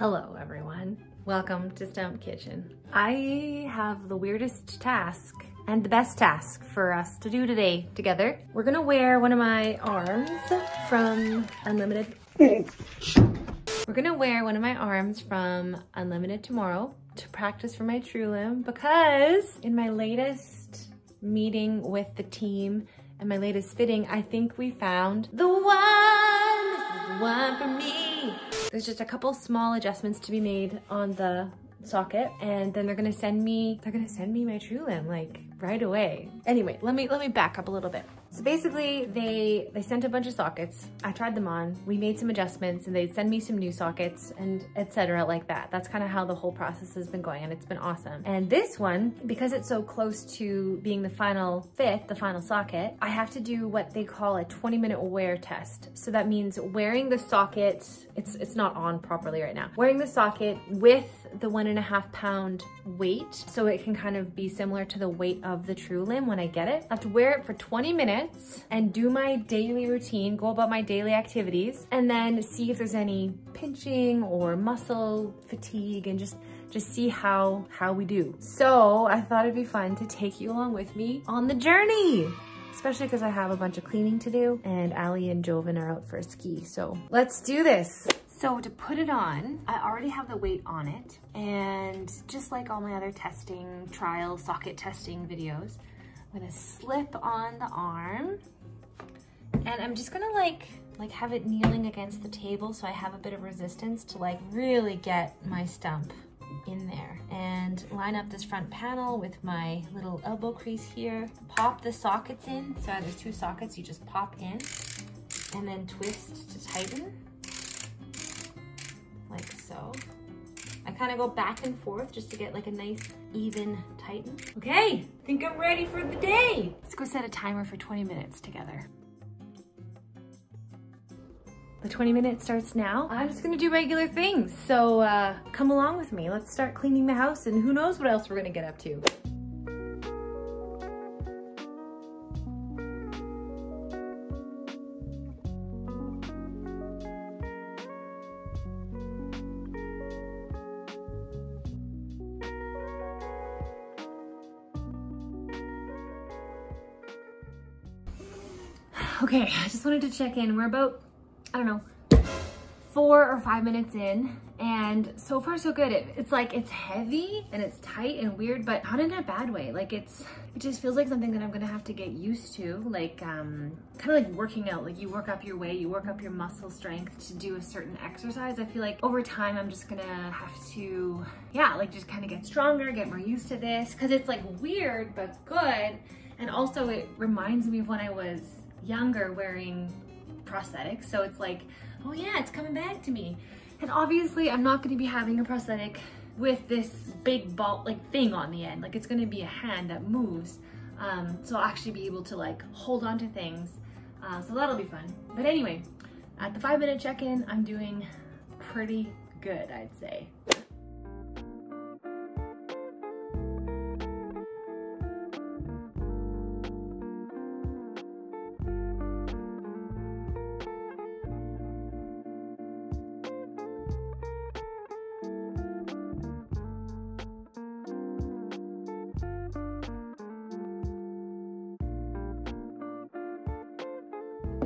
Hello everyone, welcome to Stump Kitchen. I have the weirdest task and the best task for us to do today together. We're gonna wear one of my arms from Unlimited. We're gonna wear one of my arms from Unlimited Tomorrow to practice for my True Limb because in my latest meeting with the team and my latest fitting, I think we found the one. This is the one for me. There's just a couple small adjustments to be made on the socket, and then they're gonna send me my True Limb like right away. Anyway, let me back up a little bit. So basically they sent a bunch of sockets. I tried them on, we made some adjustments, and they'd send me some new sockets and etc. like that. That's kind of how the whole process has been going, and it's been awesome. And this one, because it's so close to being the final fit, the final socket, I have to do what they call a 20-minute wear test. So that means wearing the socket, it's not on properly right now, wearing the socket with the 1.5 pound weight, so it can kind of be similar to the weight of the True Limb when I get it. I have to wear it for 20 minutes and do my daily routine, go about my daily activities, and then see if there's any pinching or muscle fatigue, and just see how we do. So I thought it'd be fun to take you along with me on the journey, especially because I have a bunch of cleaning to do and Allie and Jovan are out for a ski. So let's do this. So to put it on, I already have the weight on it, and just like all my other testing, trial socket testing videos, I'm gonna slip on the arm, and I'm just gonna like have it kneeling against the table so I have a bit of resistance to like really get my stump in there, and line up this front panel with my little elbow crease here. Pop the sockets in, so there's two sockets, you just pop in and then twist to tighten, like so. I kind of go back and forth just to get like a nice even tighten. Okay, I think I'm ready for the day. Let's go set a timer for 20 minutes together. The 20 minutes starts now. I'm just gonna do regular things. So come along with me. Let's start cleaning the house, and who knows what else we're gonna get up to. Okay, I just wanted to check in. We're about, I don't know, 4 or 5 minutes in, and so far so good. It's like, it's heavy and it's tight and weird, but not in a bad way. Like it just feels like something that I'm gonna have to get used to. Like kind of like working out, like you work up your way, you work up your muscle strength to do a certain exercise. I feel like over time, I'm just gonna have to, yeah, like just kind of get stronger, get more used to this. Cause it's like weird, but good. And also it reminds me of when I was younger wearing prosthetics, so it's like, oh yeah, it's coming back to me. And obviously I'm not going to be having a prosthetic with this big ball like thing on the end, like it's going to be a hand that moves, so I'll actually be able to like hold on to things, so that'll be fun. But anyway, at the 5-minute check-in, I'm doing pretty good, I'd say.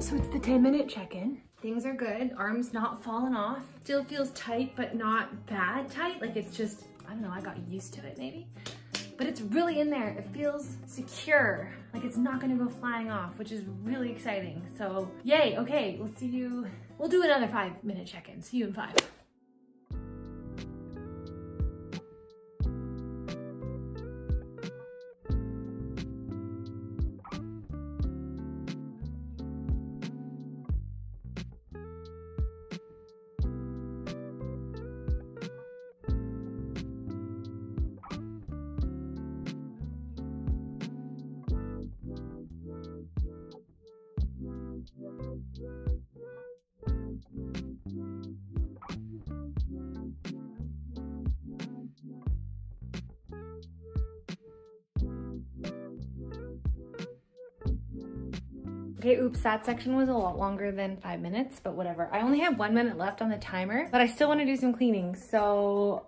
So it's the 10-minute check-in. Things are good, arm's not falling off. Still feels tight, but not bad tight. Like it's just, I don't know, I got used to it maybe. But it's really in there, it feels secure. Like it's not gonna go flying off, which is really exciting. So yay, okay, we'll see you. We'll do another 5-minute check-in, see you in 5. Okay, oops, that section was a lot longer than 5 minutes, but whatever. I only have 1 minute left on the timer, but I still want to do some cleaning. So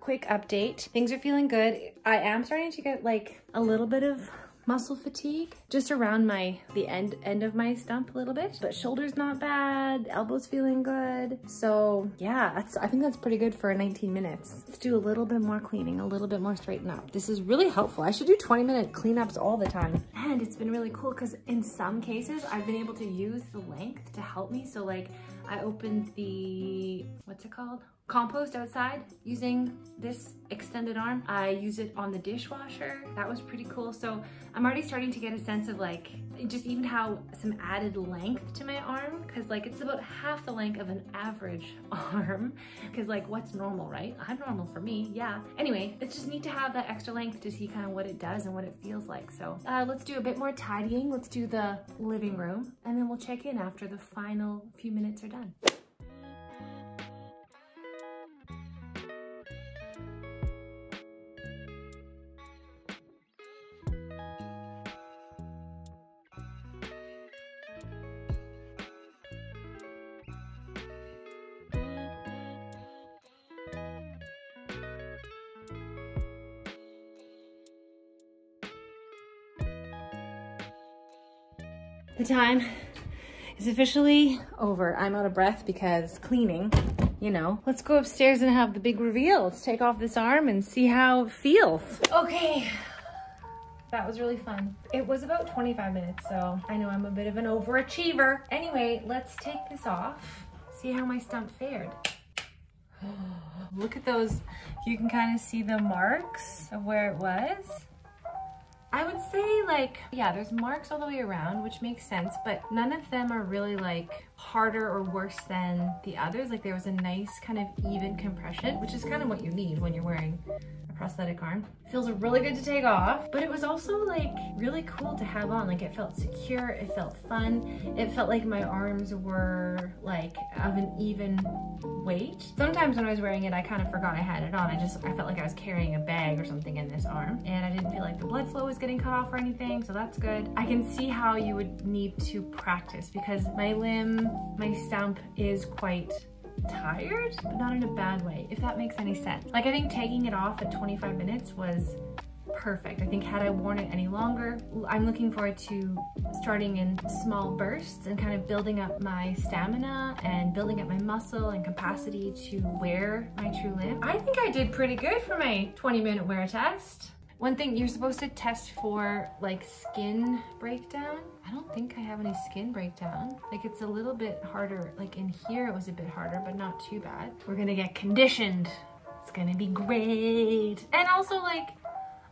quick update, things are feeling good. I am starting to get like a little bit of muscle fatigue just around the end of my stump a little bit, but shoulders not bad, elbows feeling good. So yeah, I think that's pretty good for 19 minutes. Let's do a little bit more cleaning, a little bit more straighten up. This is really helpful. I should do 20-minute cleanups all the time. And it's been really cool because in some cases I've been able to use the length to help me. So like I opened the, what's it called? Compost outside using this extended arm. I use it on the dishwasher. That was pretty cool. So I'm already starting to get a sense of like, just even how some added length to my arm, because like it's about half the length of an average arm, because like what's normal, right? I'm normal for me, yeah. Anyway, it's just neat to have that extra length to see kind of what it does and what it feels like. So let's do a bit more tidying. Let's do the living room and then we'll check in after the final few minutes are done. The time is officially over. I'm out of breath because cleaning, you know. Let's go upstairs and have the big reveal. Let's take off this arm and see how it feels. Okay, that was really fun. It was about 25 minutes, so I know I'm a bit of an overachiever. Anyway, let's take this off, see how my stump fared. Look at those, you can kind of see the marks of where it was. I would say like, yeah, there's marks all the way around, which makes sense, but none of them are really like harder or worse than the others. Like there was a nice kind of even compression, which is kind of what you need when you're wearing a prosthetic arm. Feels really good to take off, but it was also like really cool to have on. Like it felt secure, it felt fun. It felt like my arms were like of an even weight. Sometimes when I was wearing it, I kind of forgot I had it on. I felt like I was carrying a bag or something in this arm, and I didn't feel like the blood flow was getting cut off or anything, so that's good. I can see how you would need to practice because my stump is quite tired, but not in a bad way, if that makes any sense. Like I think taking it off at 25 minutes was perfect. I think had I worn it any longer, I'm looking forward to starting in small bursts and kind of building up my stamina and building up my muscle and capacity to wear my True Limb. I think I did pretty good for my 20-minute wear test. One thing, you're supposed to test for like skin breakdown. I don't think I have any skin breakdown. Like it's a little bit harder. Like in here it was a bit harder, but not too bad. We're gonna get conditioned. It's gonna be great. And also like,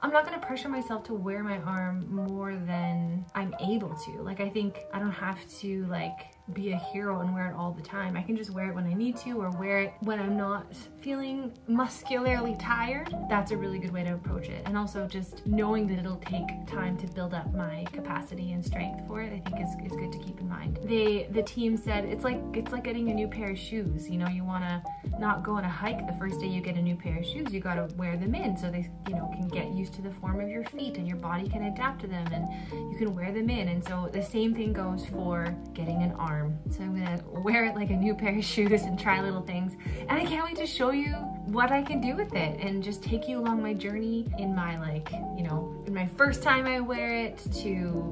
I'm not gonna pressure myself to wear my arm more than I'm able to. Like I think I don't have to like be a hero and wear it all the time. I can just wear it when I need to, or wear it when I'm not feeling muscularly tired. That's a really good way to approach it. And also just knowing that it'll take time to build up my capacity and strength for it, I think is good to keep in mind. The team said it's like getting a new pair of shoes. You know, you wanna not go on a hike the first day you get a new pair of shoes. You gotta wear them in so they, you know, can get used to the form of your feet and your body can adapt to them and you can wear them in. And so the same thing goes for getting an arm. So I'm gonna wear it like a new pair of shoes and try little things. And I can't wait to show you what I can do with it and just take you along my journey in my, like, you know, in my first time I wear it to,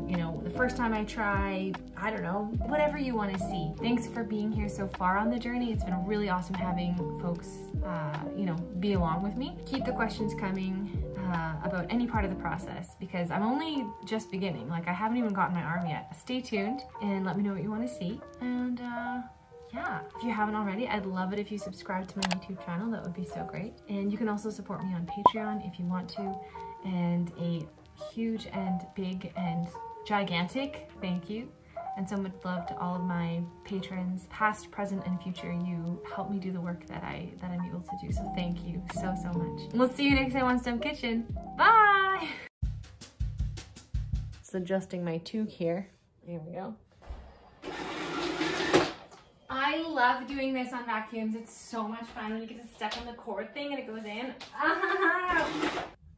you know, the first time I try, I don't know, whatever you want to see. Thanks for being here so far on the journey. It's been really awesome having folks, you know, be along with me. Keep the questions coming about any part of the process because I'm only just beginning. Like I haven't even gotten my arm yet. Stay tuned and let me know what you want to see. And yeah, if you haven't already, I'd love it if you subscribe to my YouTube channel. That would be so great. And you can also support me on Patreon if you want to. And a huge and big and gigantic thank you. And so much love to all of my patrons, past, present, and future. You help me do the work that I'm able to do. So thank you so, so much. And we'll see you next time on Stump Kitchen. Bye! Just adjusting my toque here. There we go. I love doing this on vacuums. It's so much fun when you get to step on the cord thing and it goes in. Ah!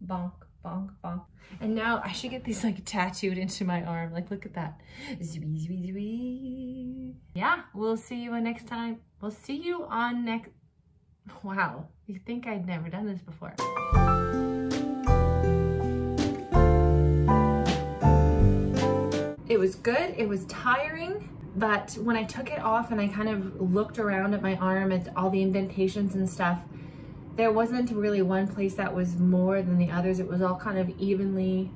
Bonk. bonk, bonk. And now I should get these like tattooed into my arm. Like, look at that. Zooey, zooey, zooey. Yeah, we'll see you next time. We'll see you on next. Wow, you'd think I'd never done this before. It was good, it was tiring, but when I took it off and I kind of looked around at my arm at all the indentations and stuff, there wasn't really one place that was more than the others. It was all kind of evenly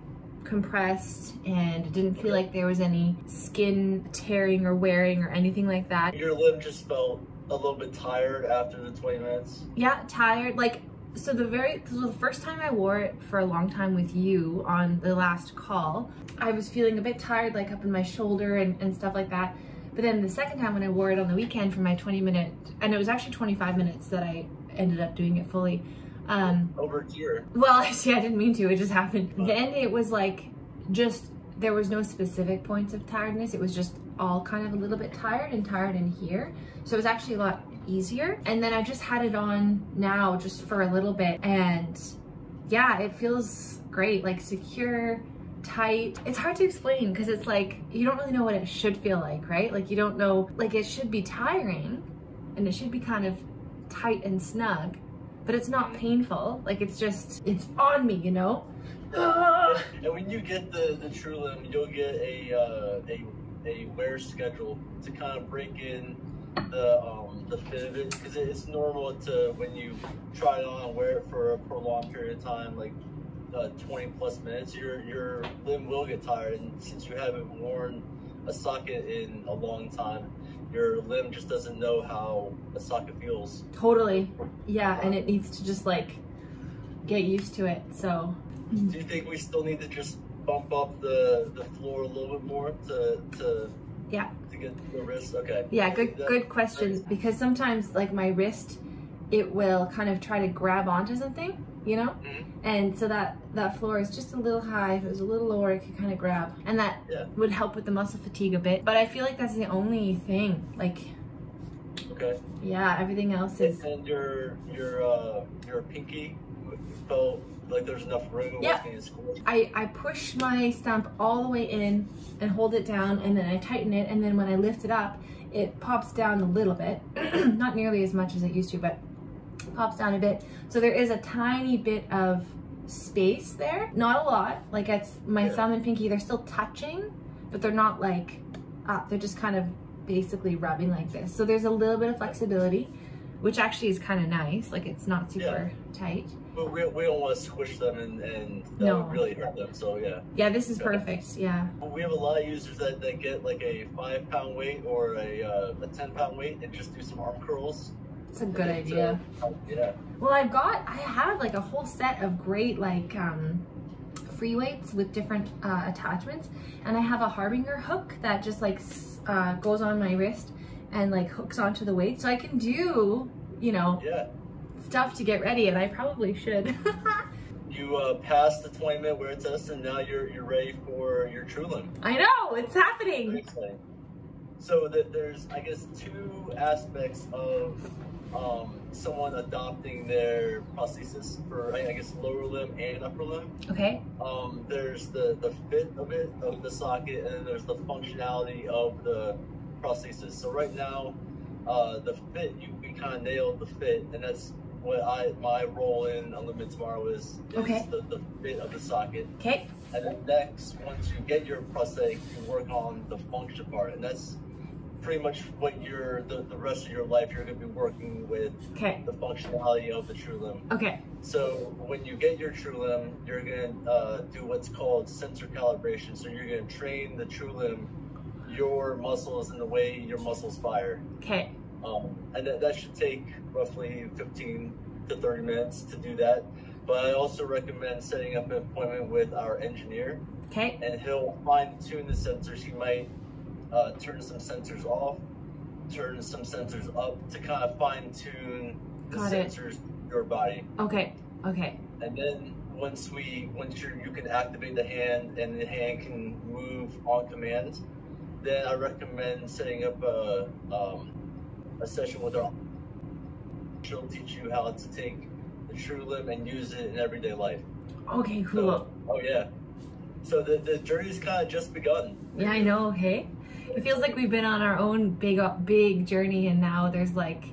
compressed, and it didn't feel like there was any skin tearing or wearing or anything like that. Your limb just felt a little bit tired after the 20 minutes? Yeah, tired. Like, so the first time I wore it for a long time with you on the last call, I was feeling a bit tired, like up in my shoulder and stuff like that. But then the second time when I wore it on the weekend for my 20 minute, and it was actually 25 minutes that I ended up doing it fully. Over here. Well, actually, I didn't mean to, it just happened. Then it was like, just, there was no specific points of tiredness. It was just all kind of a little bit tired and tired in here. So it was actually a lot easier. And then I just had it on now just for a little bit, and yeah, it feels great, like secure, tight. It's hard to explain because it's like, you don't really know what it should feel like, right? Like you don't know, like it should be tiring and it should be kind of tight and snug, but it's not painful. Like it's just, it's on me, you know? And when you get the True Limb, you'll get a wear schedule to kind of break in the fit of it, because it's normal to, when you try it on and wear it for a prolonged period of time, like 20 plus minutes, your limb will get tired, and since you haven't worn a socket in a long time, your limb just doesn't know how a socket feels. Totally, yeah, and it needs to just like get used to it, so. Do you think we still need to just bump up the floor a little bit more to get the wrist? Okay. Yeah, good question, because sometimes like my wrist, it will kind of try to grab onto something, you know? Mm-hmm. And so that floor is just a little high. If it was a little lower, it could kind of grab. And that would help with the muscle fatigue a bit. But I feel like that's the only thing, like, okay. Yeah, everything else is. And your pinky felt like there's enough room. Yeah. I push my stump all the way in and hold it down, and then I tighten it, and then when I lift it up, it pops down a little bit. Not nearly as much as it used to, but pops down a bit. So there is a tiny bit of space there. Not a lot. Like it's my thumb and pinky, they're still touching, but they're not like up. They're just kind of basically rubbing like this. So there's a little bit of flexibility, which actually is kind of nice. Like it's not super tight. But we don't want to squish them and that would really hurt them, so yeah. Yeah, this is perfect, yeah. We have a lot of users that get like a 5-pound weight or a 10-pound weight and just do some arm curls. It's a good idea. Yeah. Well, I have like a whole set of great like free weights with different attachments. And I have a Harbinger hook that just like goes on my wrist and like hooks onto the weight. So I can do, you know, stuff to get ready, and I probably should. You passed the 20-minute wear test, and now you're ready for your True Limb. I know, it's happening. So there's, I guess, two aspects of someone adopting their prosthesis for, I guess, lower limb and upper limb. Okay. There's the fit of it, of the socket, and then there's the functionality of the prosthesis. So right now, the fit, we kind of nailed the fit, and that's what my role in Unlimited Tomorrow is the fit of the socket. Okay. And then next, once you get your prosthetic, you work on the function part, and that's pretty much what the rest of your life you're going to be working with. Okay. The functionality of the True Limb. Okay. So when you get your True Limb, you're going to do what's called sensor calibration. So you're going to train the True Limb, your muscles, and the way your muscles fire. Okay. And that should take roughly 15 to 30 minutes to do that. But I also recommend setting up an appointment with our engineer. Okay. And he'll fine tune the sensors. He might turn some sensors off, turn some sensors up to kind of fine tune the sensors in your body. Okay. Okay. And then once you can activate the hand and the hand can move on command, then I recommend setting up a session with her. She'll teach you how to take the True Limb and use it in everyday life. Okay, cool. So, oh yeah. So the journey's kind of just begun. Yeah, I know, hey? It feels like we've been on our own big journey, and now there's like,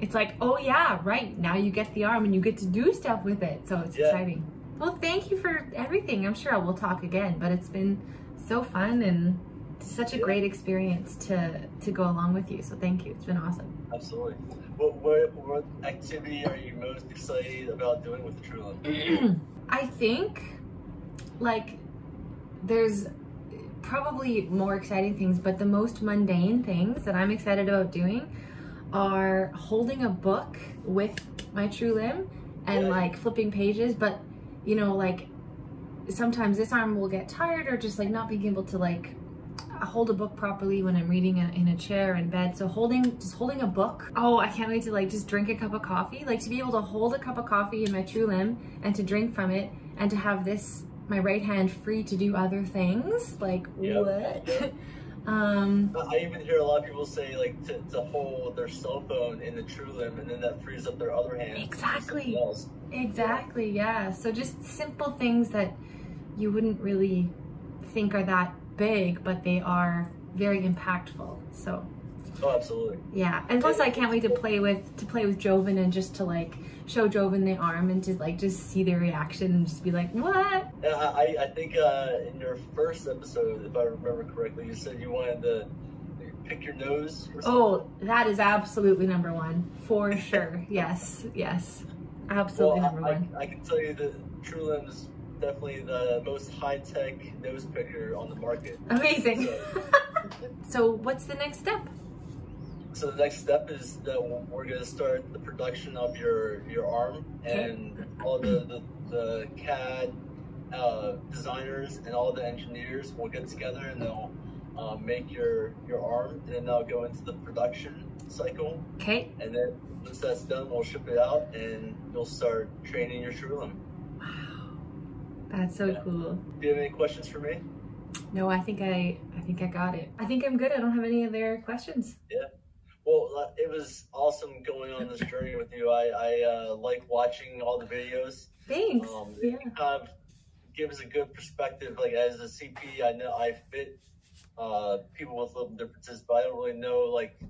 it's like, oh yeah, right, now you get the arm and you get to do stuff with it. So it's exciting. Well, thank you for everything. I'm sure we'll talk again, but it's been so fun and such a great experience to go along with you. So thank you, it's been awesome. Absolutely. What activity are you most excited about doing with the True Limb? I think like there's probably more exciting things, but the most mundane things that I'm excited about doing are holding a book with my True Limb and like flipping pages. But you know, like sometimes this arm will get tired or just like not being able to like hold a book properly when I'm reading in a chair in bed. So just holding a book. Oh, I can't wait to like just drink a cup of coffee, like to be able to hold a cup of coffee in my True Limb and to drink from it and to have this, my right hand, free to do other things. Like what? I even hear a lot of people say like to hold their cell phone in the True Limb, and then that frees up their other hand. Exactly. Exactly. Yeah. So just simple things that you wouldn't really think are that big, but they are very impactful. So. Oh, absolutely. Yeah, and plus I can't wait to play with Jovan and just to like show Jovan the arm and to like just see their reaction and just be like, what? And I think in your first episode, if I remember correctly, you said you wanted to pick your nose or something. Oh, that is absolutely number one for sure. Yes, yes, absolutely. Well, number one. I can tell you that True Limb is definitely the most high-tech nose picker on the market. Amazing. So, so what's the next step? So the next step is that we're going to start the production of your arm, and all the CAD designers and all the engineers will get together and they'll make your arm, and then they'll go into the production cycle. Okay. And then once that's done, we'll ship it out and you'll start training your True Limb. Wow, that's so cool. Do you have any questions for me? No, I think I got it. I think I'm good. I don't have any other questions. Yeah. Well, it was awesome going on this journey with you. I like watching all the videos. Thanks. It kind of gives a good perspective. Like as a CP, I know I fit people with little differences, but I don't really know like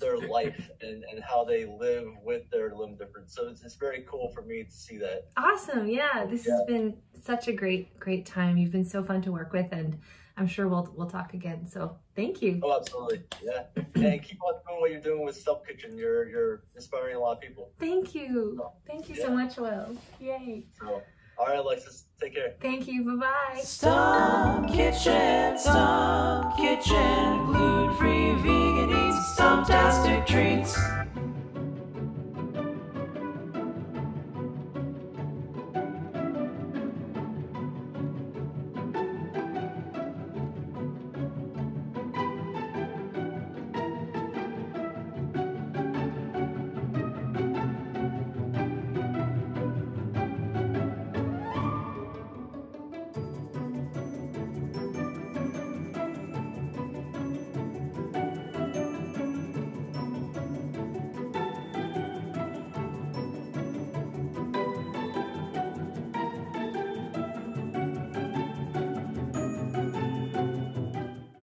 their life and how they live with their limb difference. So it's very cool for me to see that. Awesome. Yeah, this has been such a great time. You've been so fun to work with, and I'm sure we'll talk again. So thank you. Oh, absolutely. Yeah. And keep on doing what you're doing with Stump Kitchen. You're inspiring a lot of people. Thank you. So, thank you so much, Will. Yay. So, all right, Alexis, take care. Thank you. Bye-bye. Stump Kitchen, gluten-free, vegan eats, Stumptastic treats.